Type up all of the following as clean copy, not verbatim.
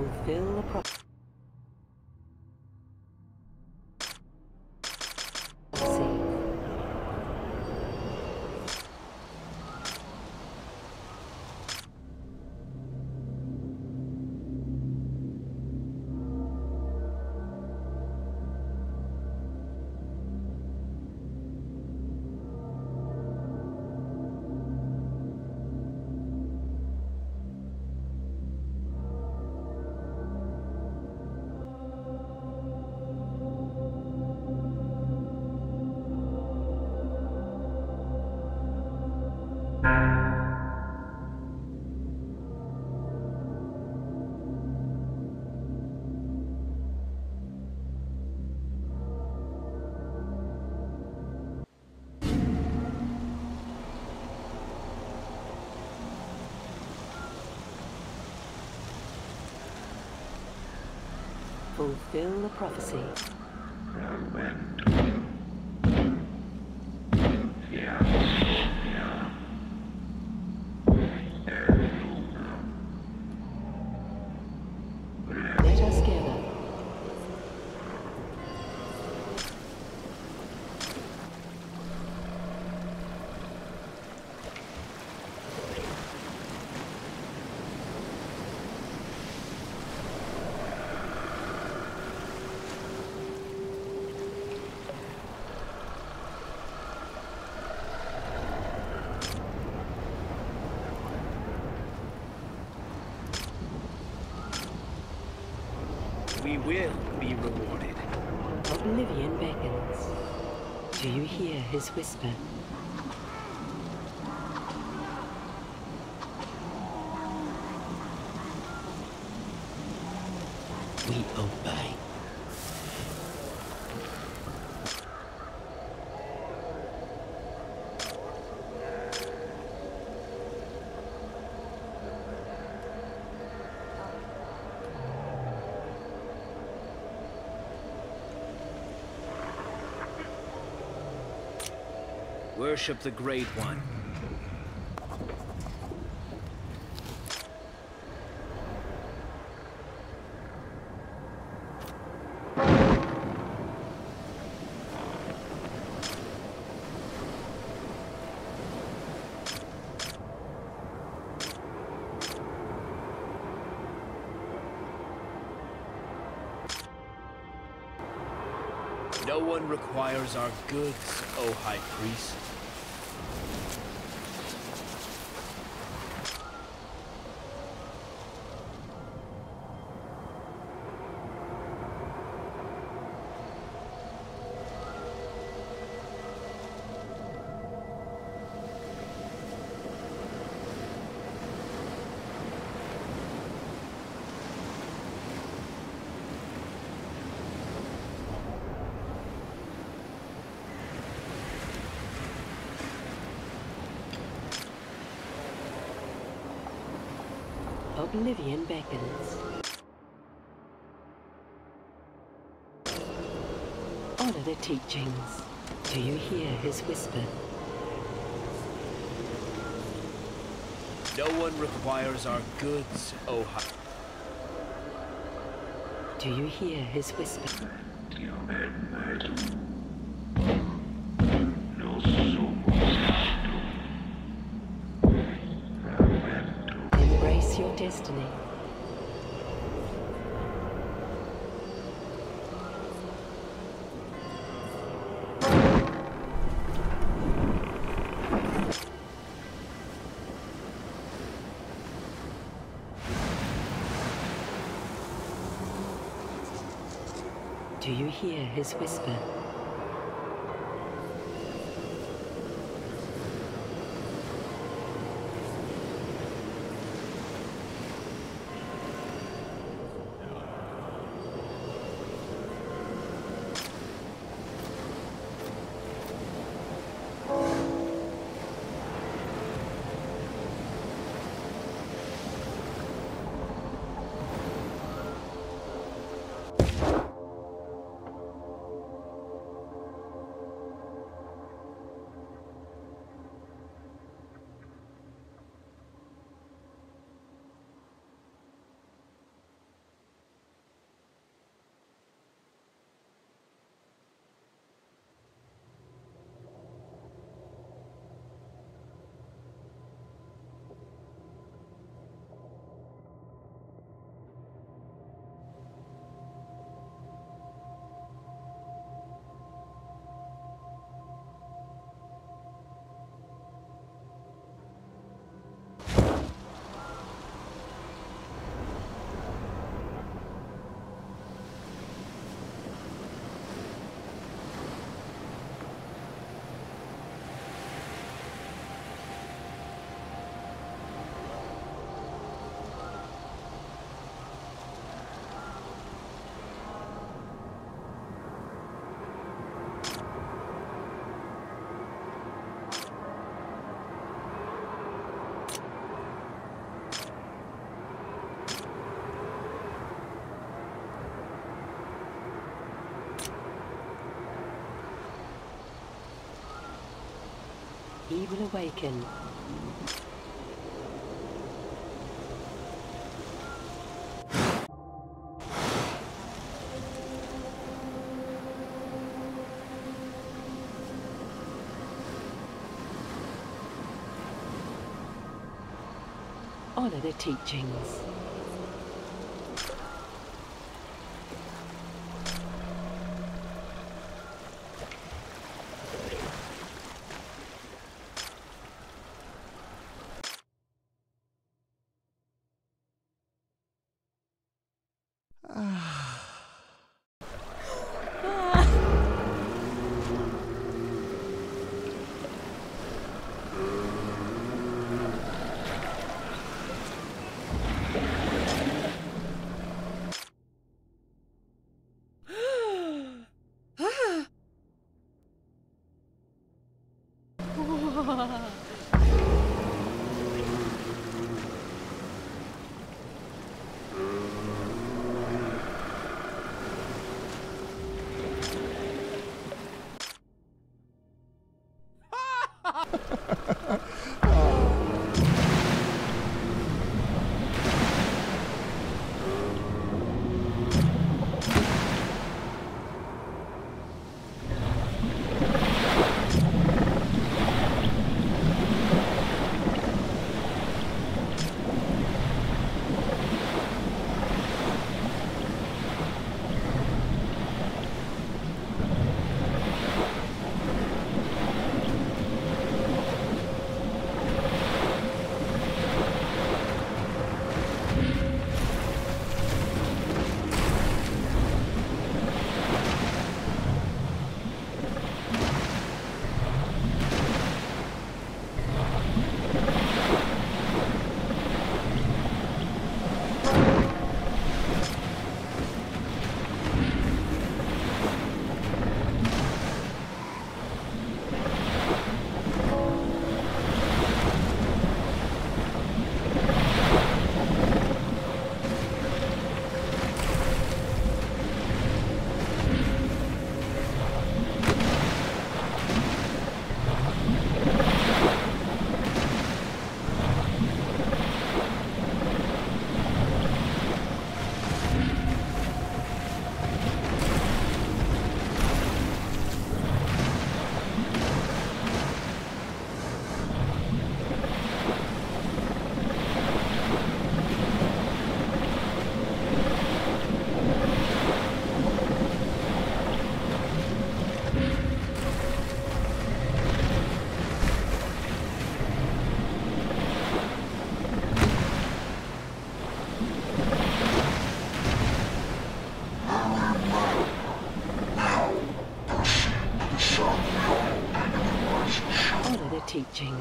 Fulfill the promise. Fulfill the prophecy. Let us gather. We will be rewarded. Oblivion beckons. Do you hear his whisper? We obey. Worship the Great One. No one requires our goods, O High Priest. Oblivion beckons. Honor the teachings. Do you hear his whisper? No one requires our goods, O High. Do you hear his whisper? Destiny. Do you hear his whisper? He will awaken. Honor the teachings. Teachings.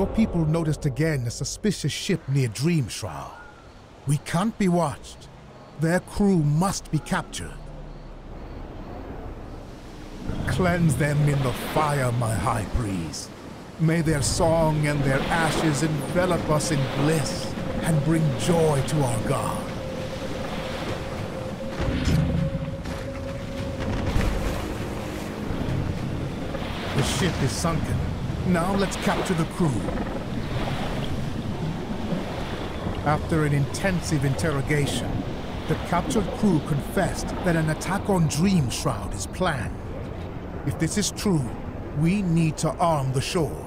Your people noticed again a suspicious ship near Dreamshroud. We can't be watched. Their crew must be captured. Cleanse them in the fire, my high priest. May their song and their ashes envelop us in bliss and bring joy to our God. The ship is sunken. Now let's capture the crew. After an intensive interrogation, the captured crew confessed that an attack on Dreamshroud is planned. If this is true, we need to arm the shore.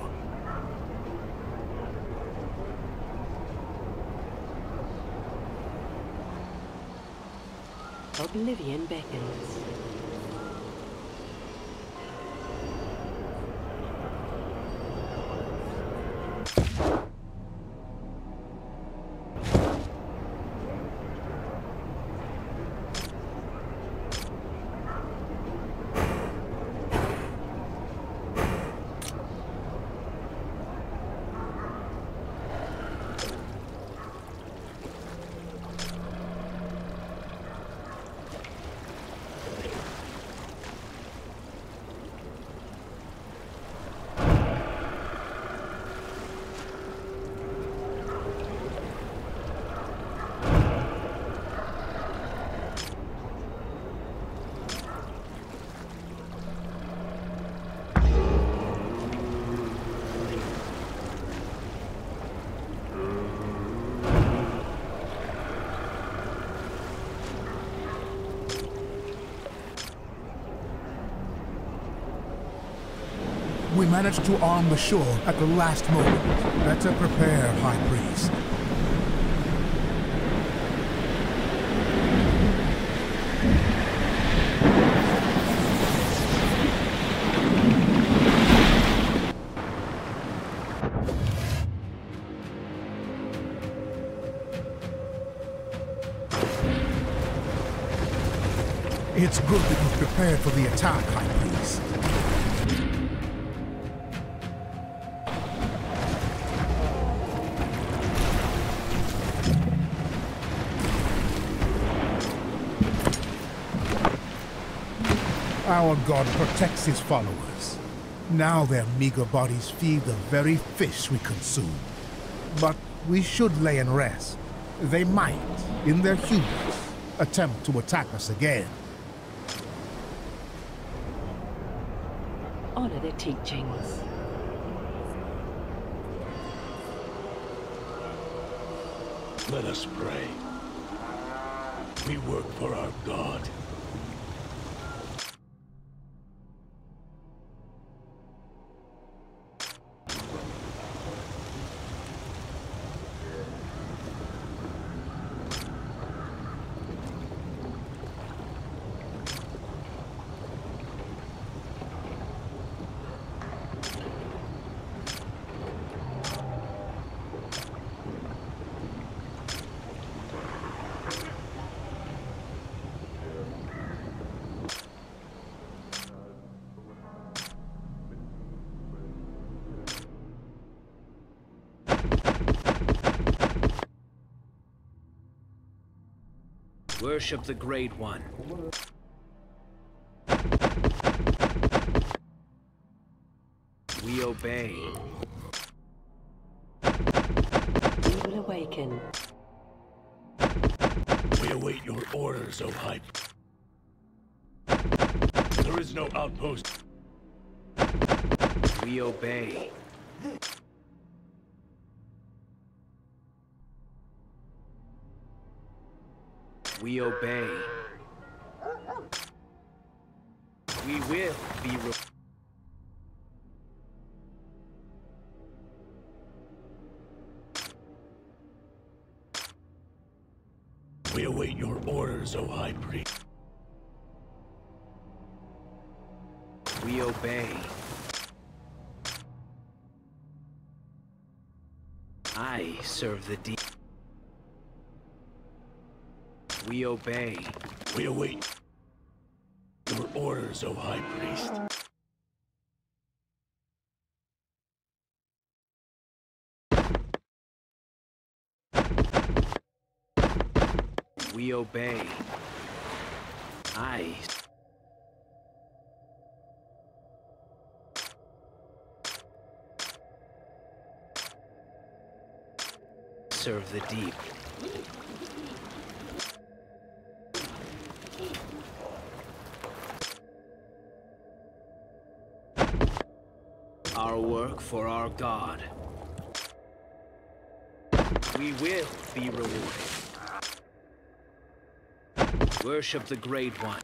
Vivian Bacon. We managed to arm the shore at the last moment. Better prepare, High Priest. It's good that you've prepared for the attack, High Priest. Our God protects his followers. Now their meager bodies feed the very fish we consume. But we should lay in rest. They might, in their hubris, attempt to attack us again. Honor their teachings. Let us pray. We work for our God. Worship the Great One. We obey. We will awaken. We await your orders, O High. There is no outpost. We obey. We obey. We will be rewarded. We await your orders, O High Priest. We obey. I serve the deed. We obey. We await your orders, O High Priest. we obey. Aye. Serve the deep. Our work for our God. We will be rewarded. Worship the Great One.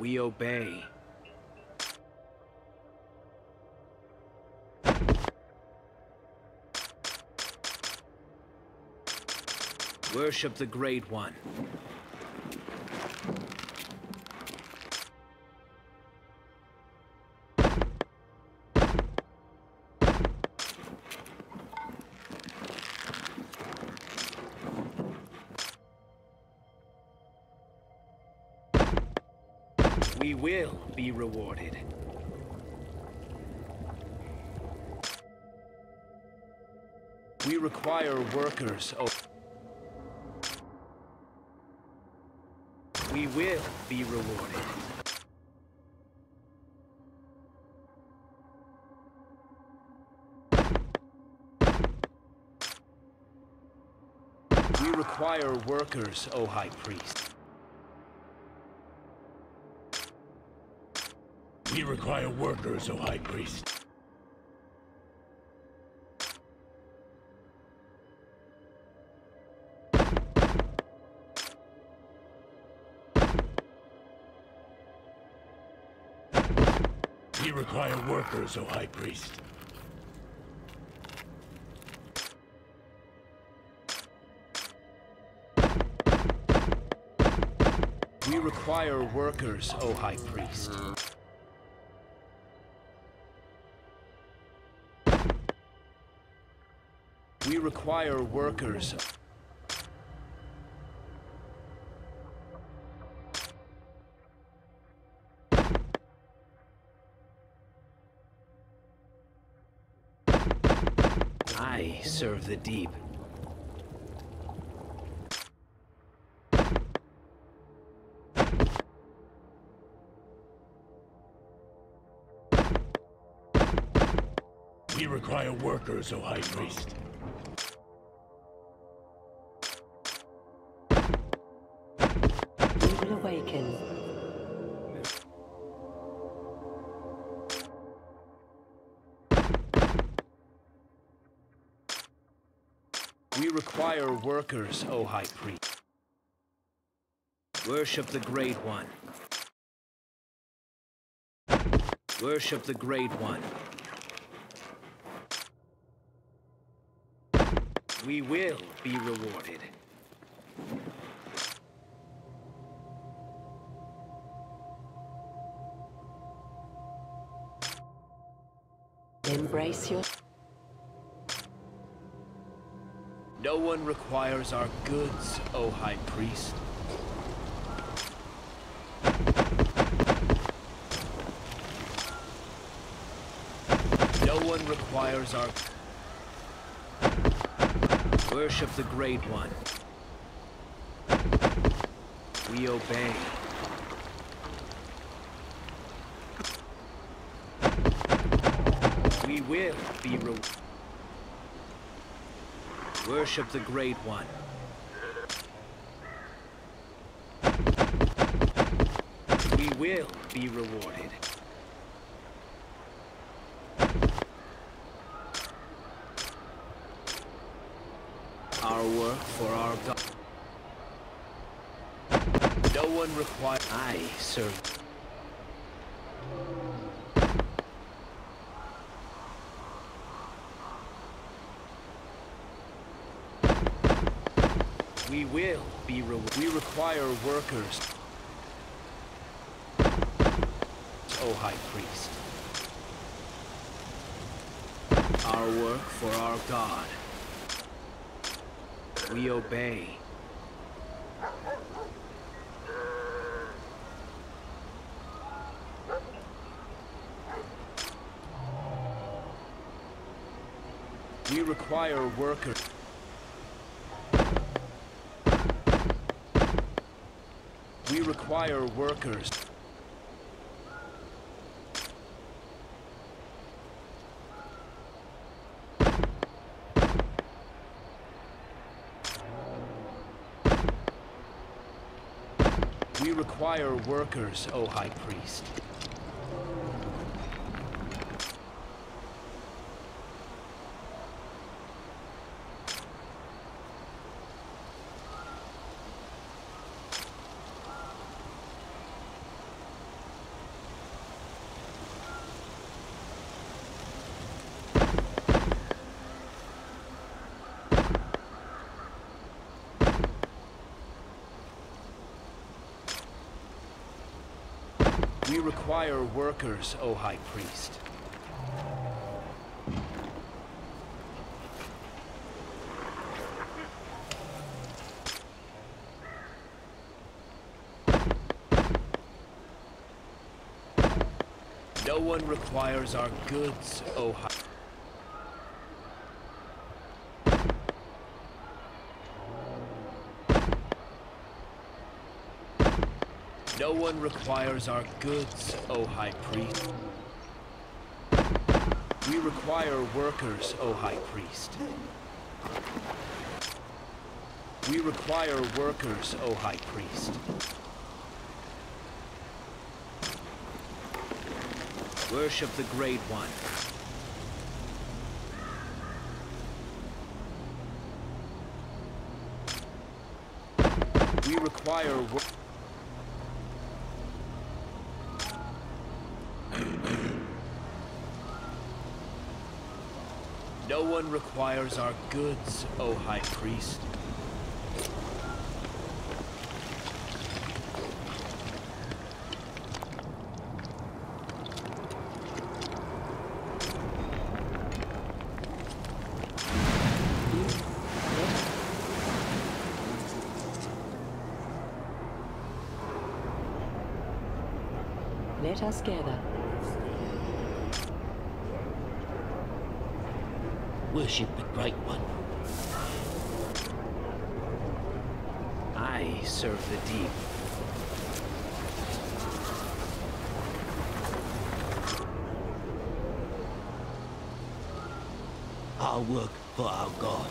We obey. Worship the Great One. We will be rewarded. We require workers. We will be rewarded. We require workers, O High Priest. We require workers, O High Priest. We require workers, O High Priest. We require workers, O High Priest. We require workers. I serve the deep. We require workers, O High Priest. We will awaken. We require workers, O High Priest. Worship the Great One. Worship the Great One. We will be rewarded. Embrace your... No one requires our goods, O High Priest. No one requires our... Worship the Great One. We obey. We will be rewarded. Worship the Great One. We will be rewarded. Our work for our God. No one requires... I serve. We will be rewarded. We require workers. O High Priest. Our work for our God. We obey. We require workers. require workers. We require workers, O High Priest. We require workers, O High Priest. No one requires our goods, O High Priest. No one requires our goods, O High Priest. We require workers, O High Priest. We require workers, O High Priest. Worship the Great One. We require workers. No one requires our goods, O High Priest. Let us gather. Worship the Great One. I serve the deep. Our work for our God.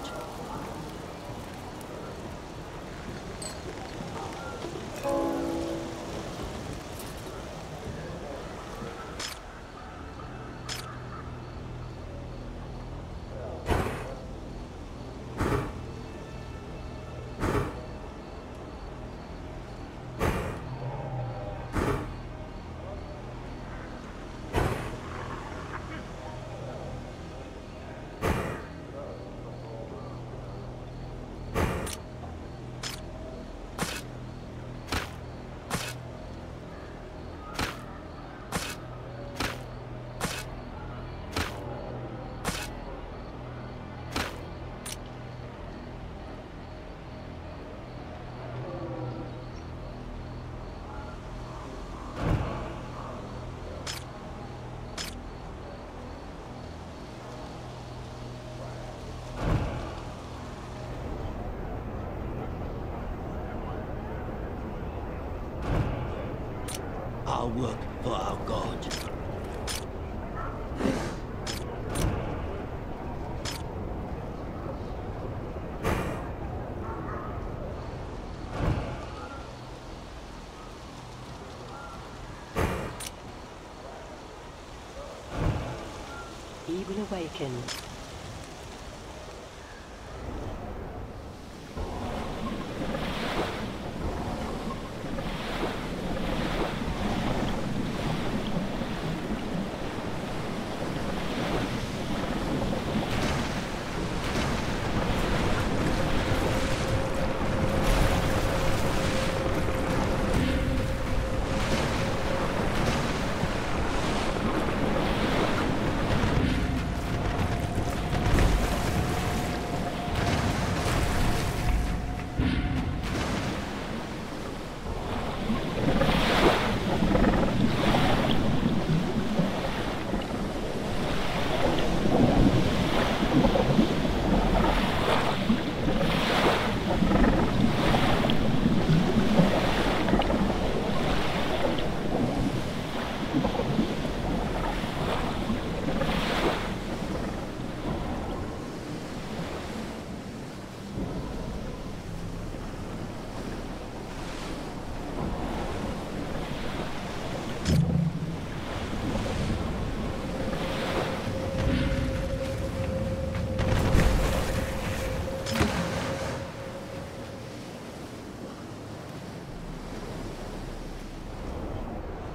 Work for our God. Evil awakened.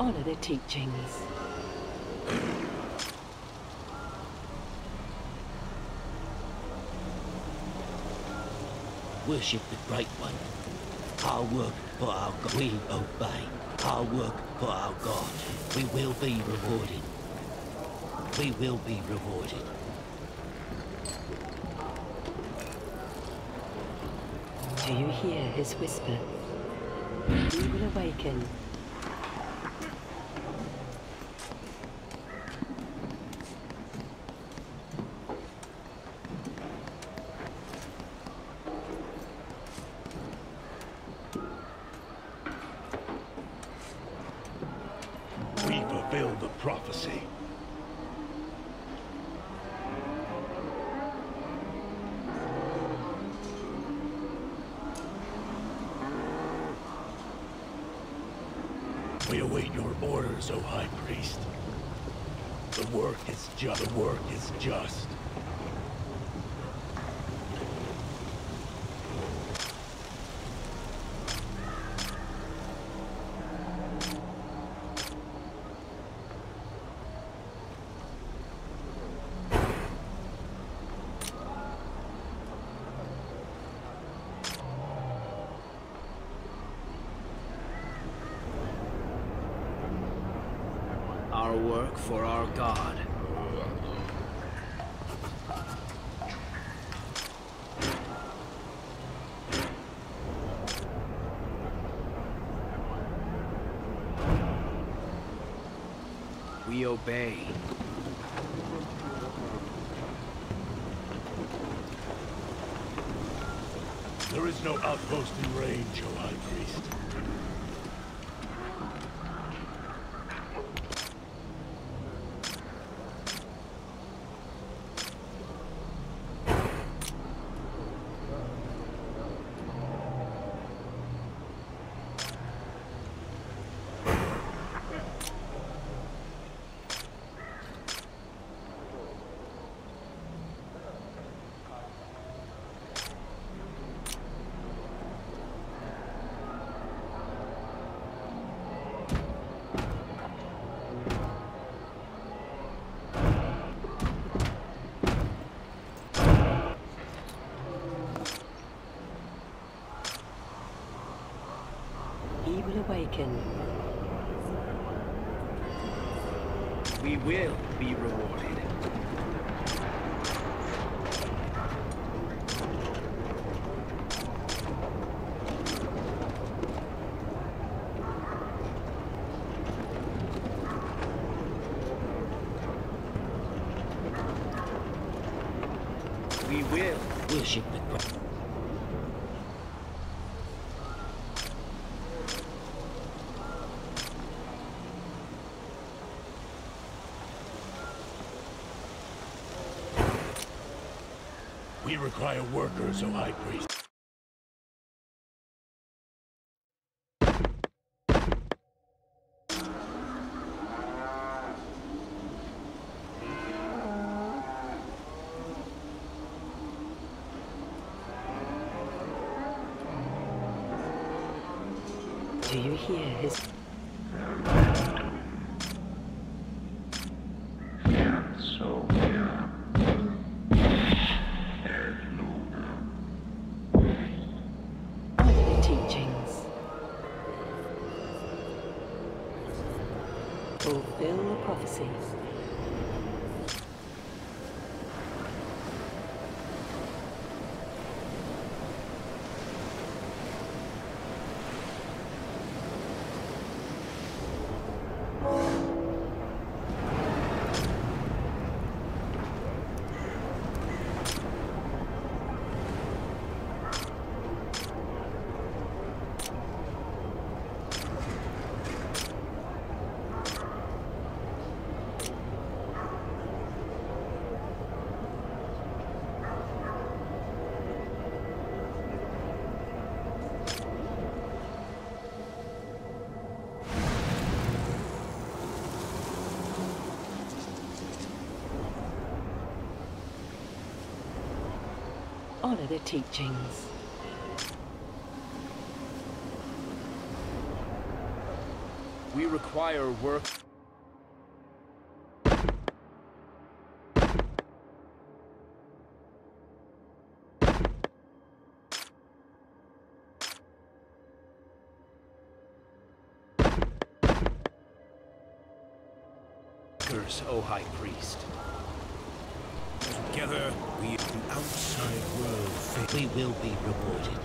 honor their teachings. Worship the Great One. Our work for our God. We obey. Our work for our God. We will be rewarded. We will be rewarded. Do you hear his whisper? We will awaken. We fulfill the prophecy. We await your orders, O High Priest. The work is just. The work is just. Our work for our God. We obey. There is no outpost in range, O High Priest. Awaken. We will be rewarded. We will worship the God. We require workers, O High Priest. Do you hear his... Fulfill the prophecies. Honor their teachings. We require work. O High Priest. Together, we in the outside world. We will be rewarded.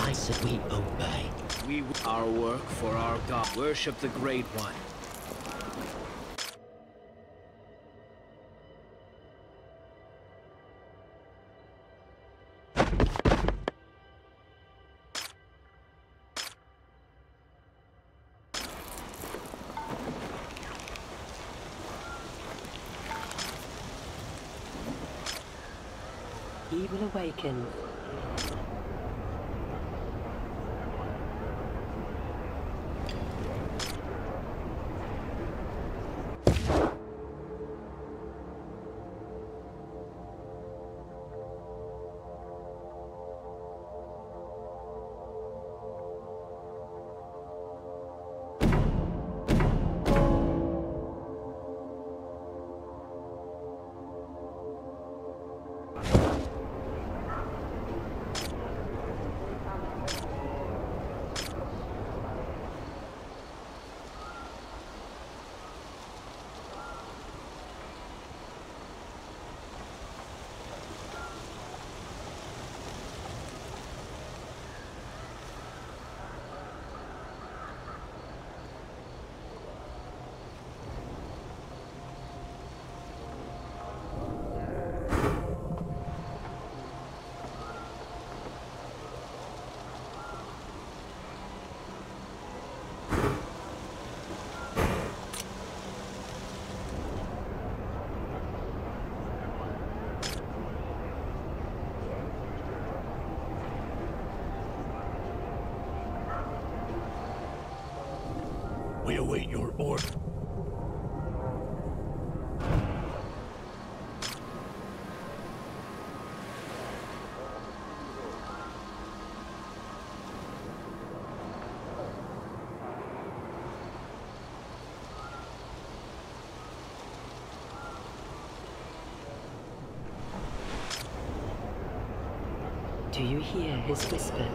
I said we obey. We will our work for our God. Worship the Great One. Evil awakens. We await your order. Do you hear his whisper?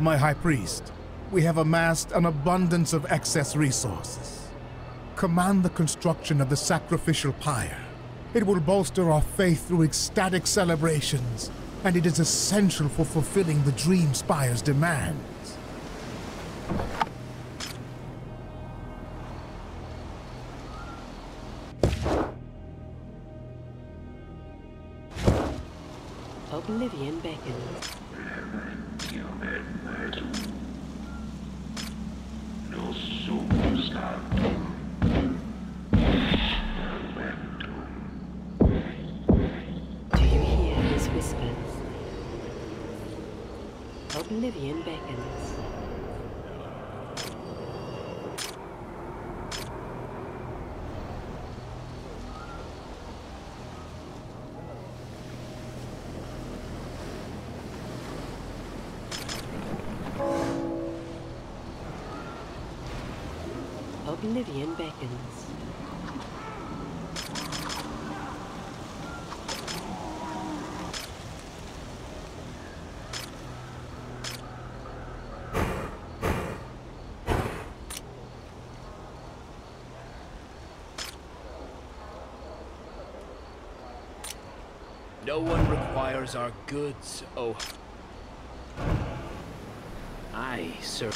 my High Priest, we have amassed an abundance of excess resources. Command the construction of the sacrificial pyre. It will bolster our faith through ecstatic celebrations, and it is essential for fulfilling the Dream Spire's demands. Vivian Bacon. Do you hear his whispers? Oblivion beckons. Vivian beckons. No one requires our goods, oh. Aye, sir.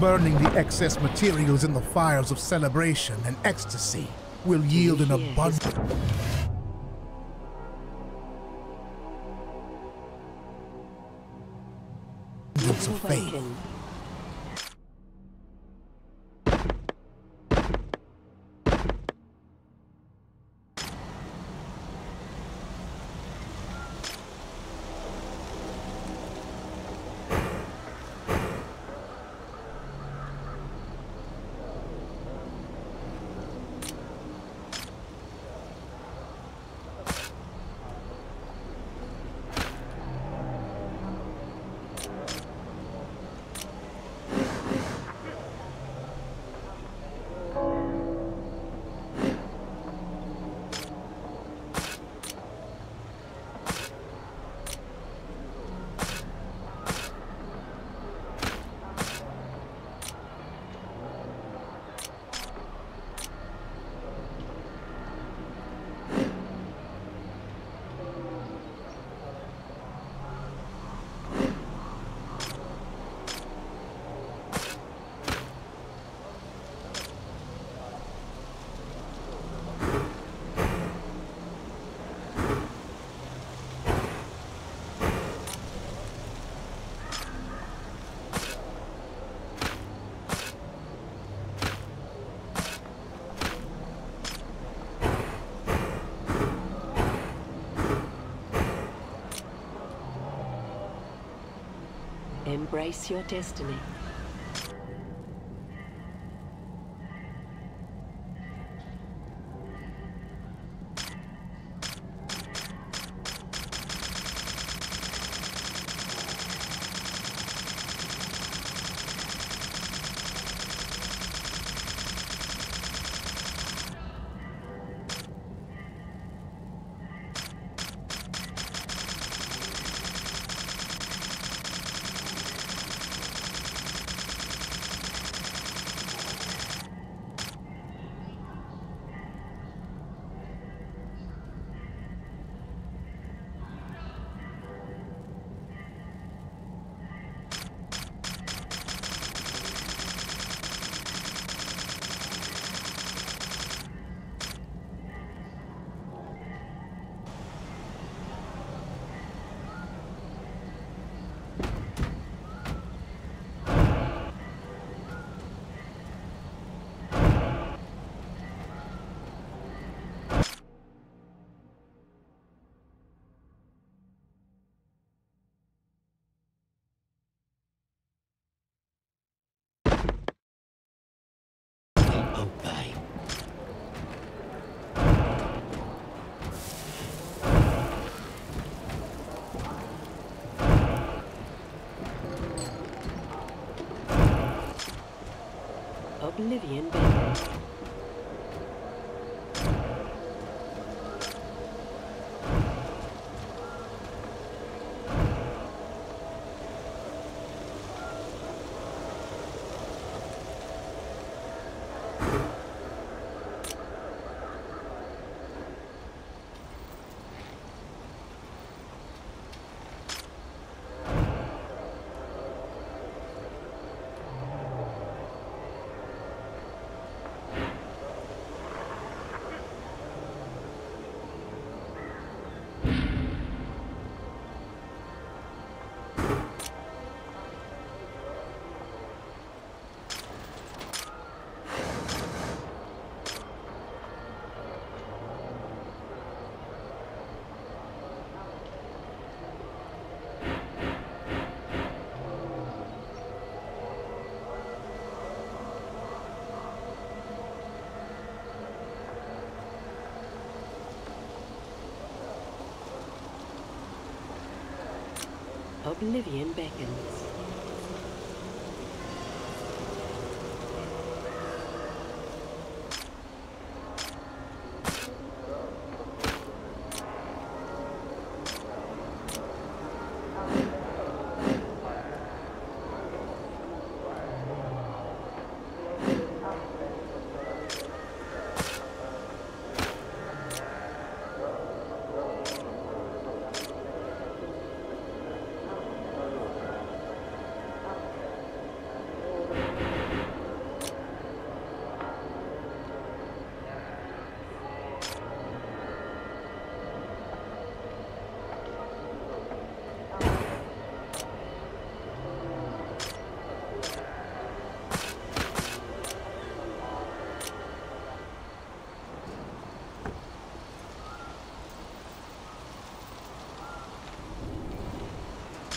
Burning the excess materials in the fires of celebration and ecstasy will yield an abundance. Of faith. Embrace your destiny. Vivian Bacon. Oblivion beckons.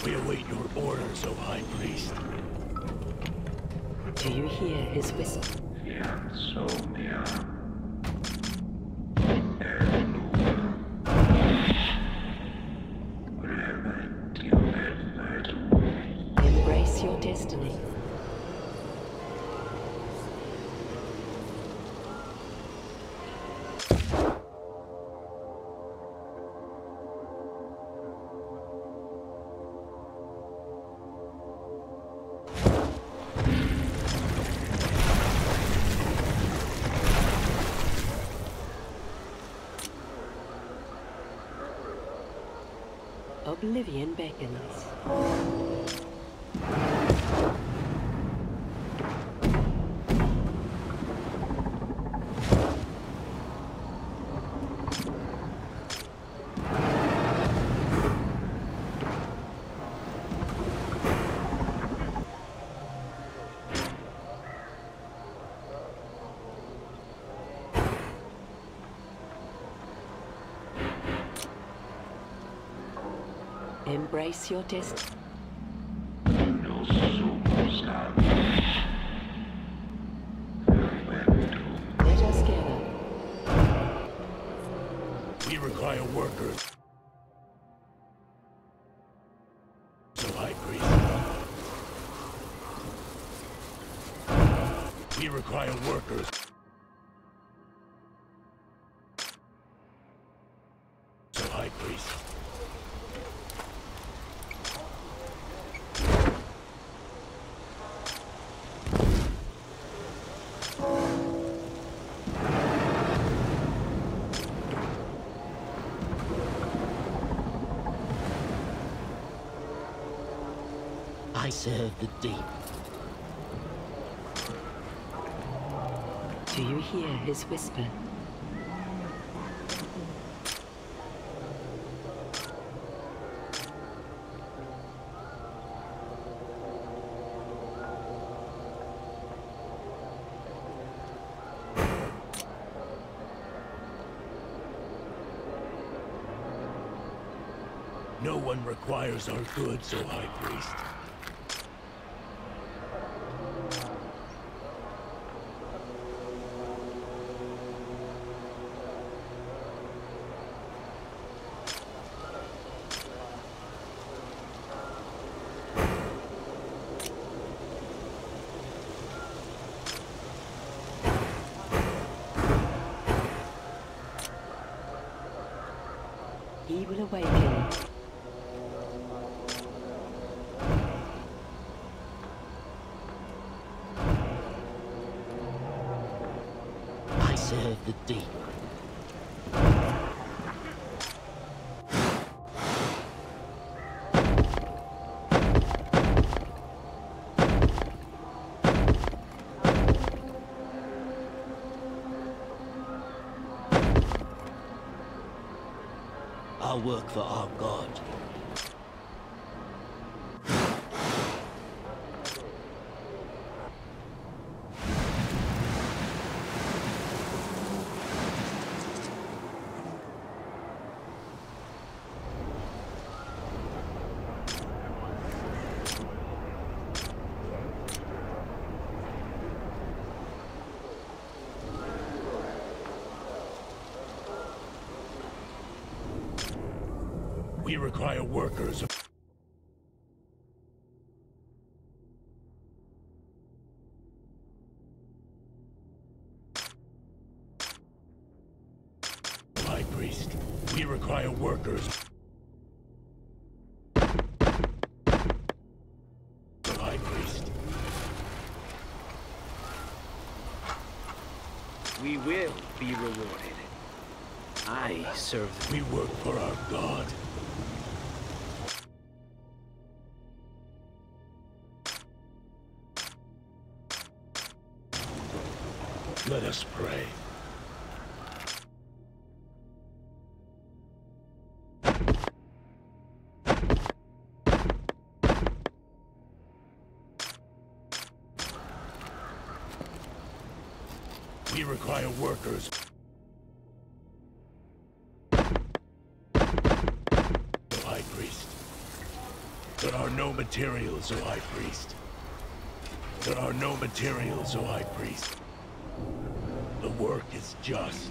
We await your orders, O High Priest. Do you hear his whistle? Embrace your destiny. Oblivion beckons. Embrace your destiny. Let us gather. We require workers. So High Priest. We require workers. So High Priest. I serve the deep. Do you hear his whisper? No one requires our goods, O High Priest. will awaken. I serve the deep. I work for our God. We require workers. My priest, we require workers. My priest. We will be rewarded. I serve. We work for our God. Let us pray. We require workers. O High Priest. There are no materials, O High Priest. There are no materials, O High Priest. The work is just.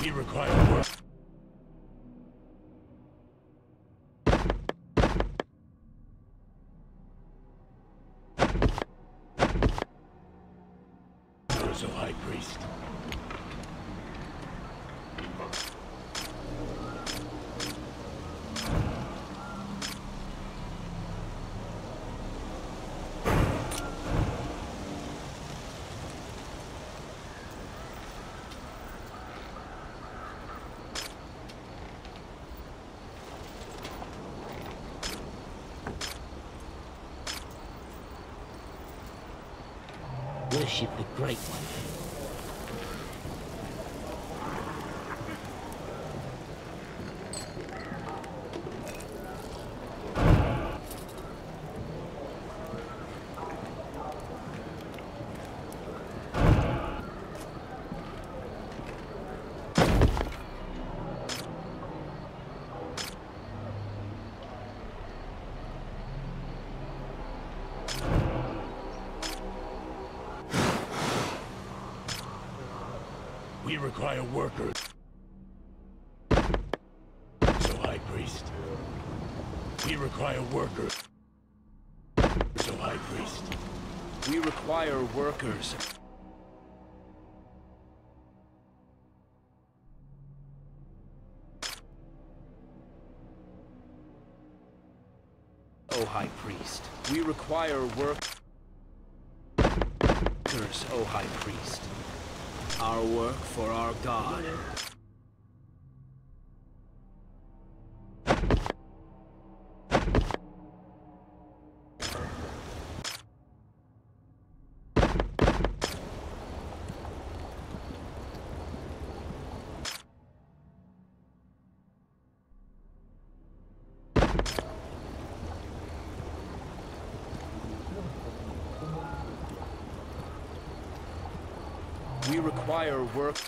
We require work. There is a high priest. Worship the Great One. We require workers. So, High Priest. We require workers. So, High Priest. We require workers. Oh, High Priest. We require workers. Oh, High Priest. Our work for our God. We require workers,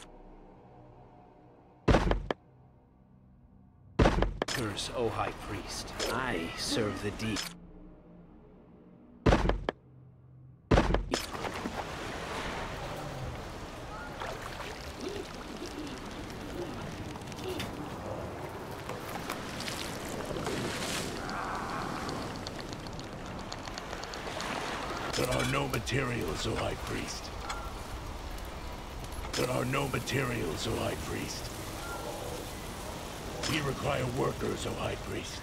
O High Priest. I serve the deep. There are no materials, O High Priest. There are no materials, O High Priest. We require workers, O High Priest.